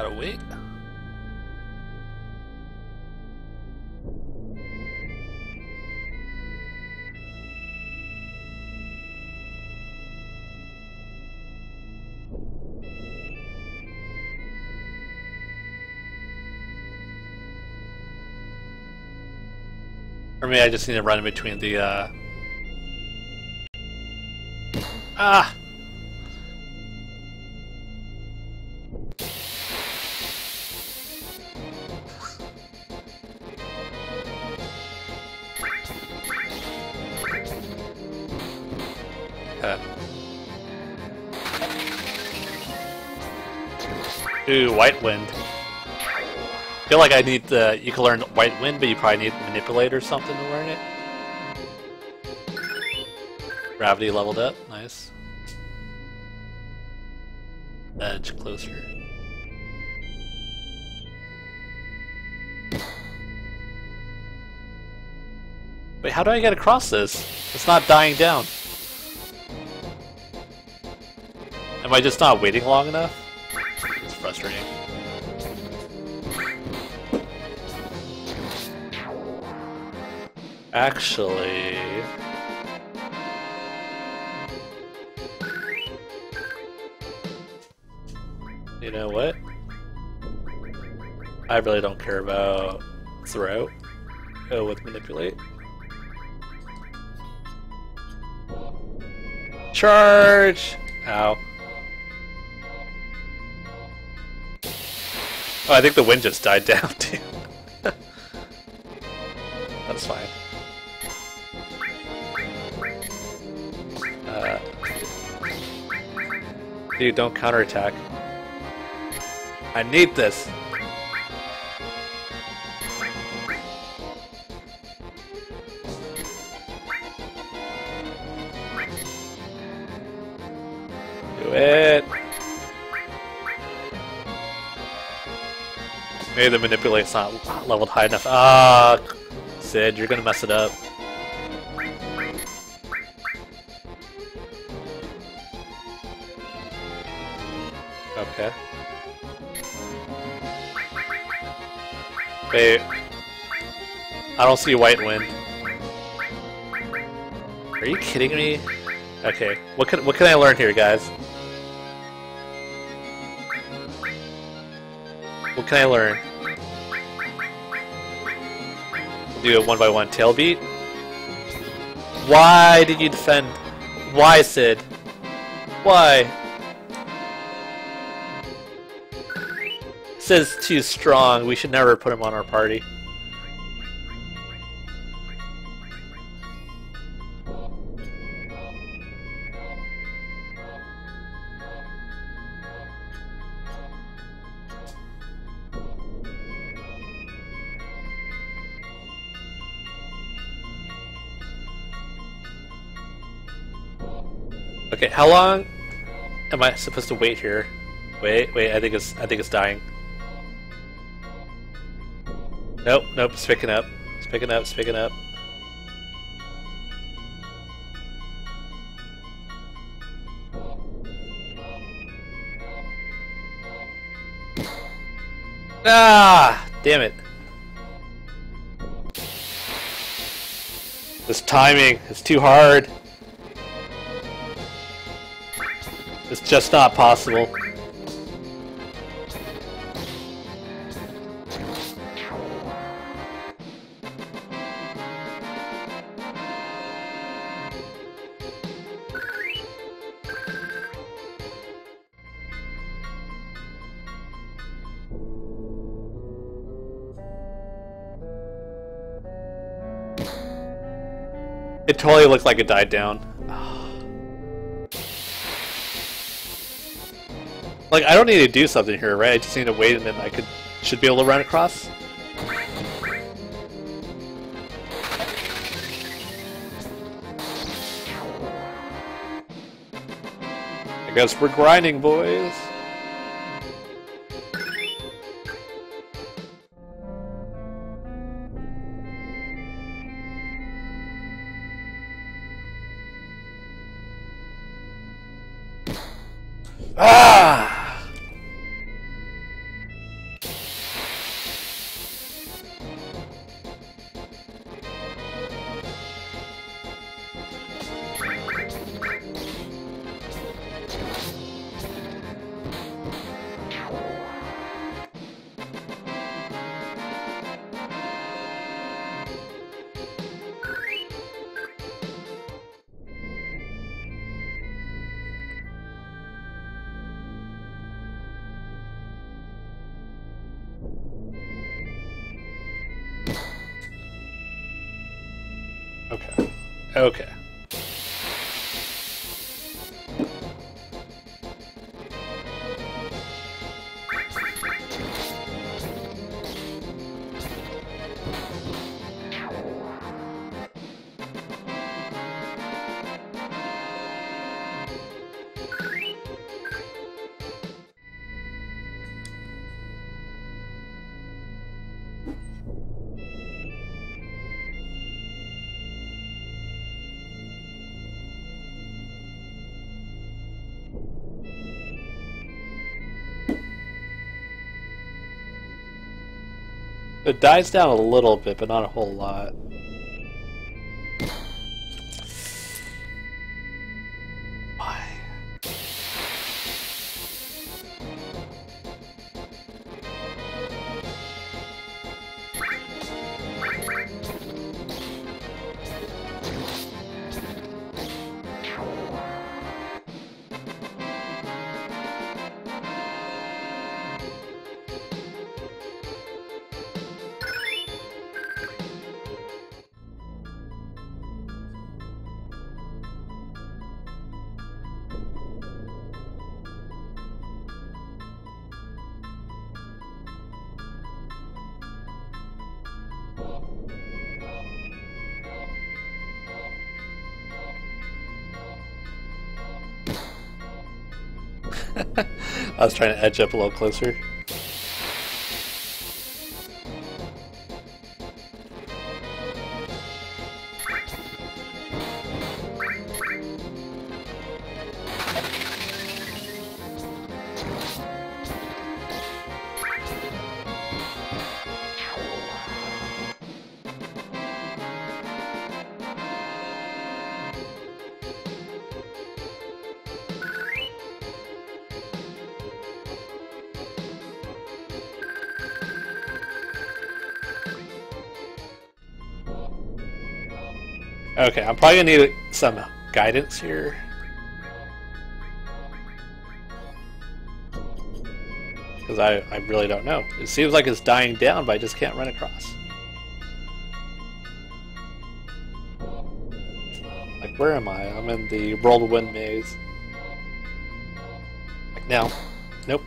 Gotta wait. Or maybe I just need to run in between the Ah! Ooh, White Wind. I feel like I need the. You can learn White Wind, but you probably need Manipulate or something to learn it. Gravity leveled up, nice. Edge closer. Wait, how do I get across this? It's not dying down. Am I just not waiting long enough? It's frustrating. Actually... You know what? I really don't care about throw. Go with manipulate. Charge! Ow. Oh, I think the wind just died down too. That's fine. Dude, don't counterattack. I need this. Do it. Maybe the manipulate's not leveled high enough. Ah, Cid, you're gonna mess it up. Okay. Wait, I don't see White Wind. Are you kidding me? Okay, what can I learn here, guys? What can I learn? We'll do a one by one tail beat. Why did you defend? Why, Cid? Why? Is too strong. We should never put him on our party. Okay, how long am I supposed to wait here? Wait, I think it's dying. Nope, it's picking up. It's picking up. Ah! Damn it. This timing is too hard. It's just not possible. It totally looked like it died down. Like, I don't need to do something here, right? I just need to wait and then I should be able to run across. I guess we're grinding, boys. Okay. Okay. It dies down a little bit, but not a whole lot. Why? I was trying to edge up a little closer. Okay, I'm probably gonna need some guidance here. Because I really don't know. It seems like it's dying down, but I just can't run across. Like, where am I? I'm in the Whirlwind Maze. Like, now. Nope.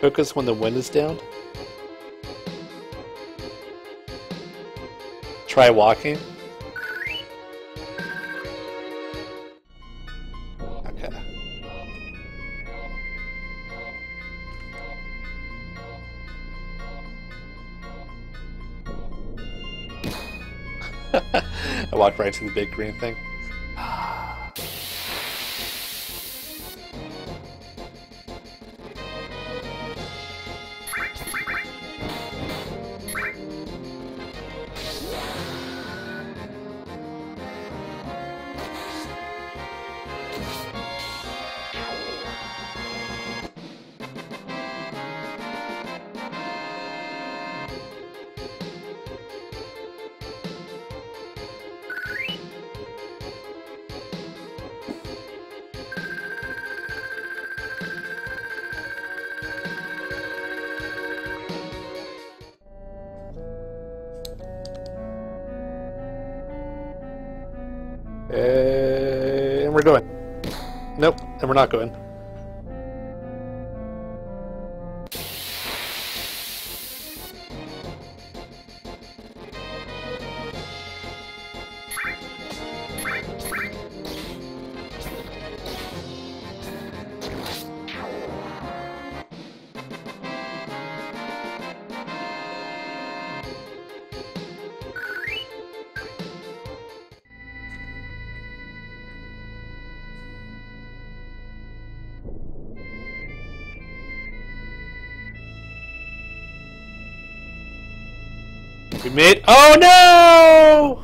Focus when the wind is down. Try walking. Okay. I walked right to the big green thing. And we're going. Nope, and we're not going. We made— oh no!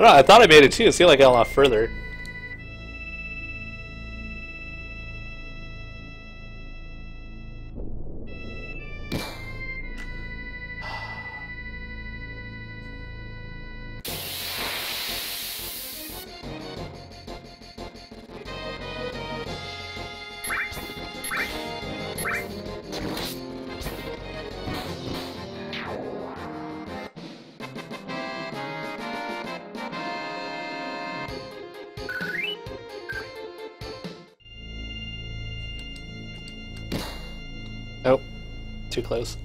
I don't know, I thought I made it too. It seemed like I got a lot further. Too close.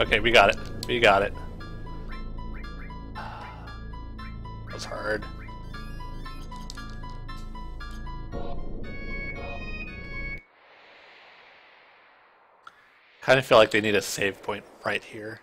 Okay, we got it. We got it. That was hard. Kind of feel like they need a save point right here.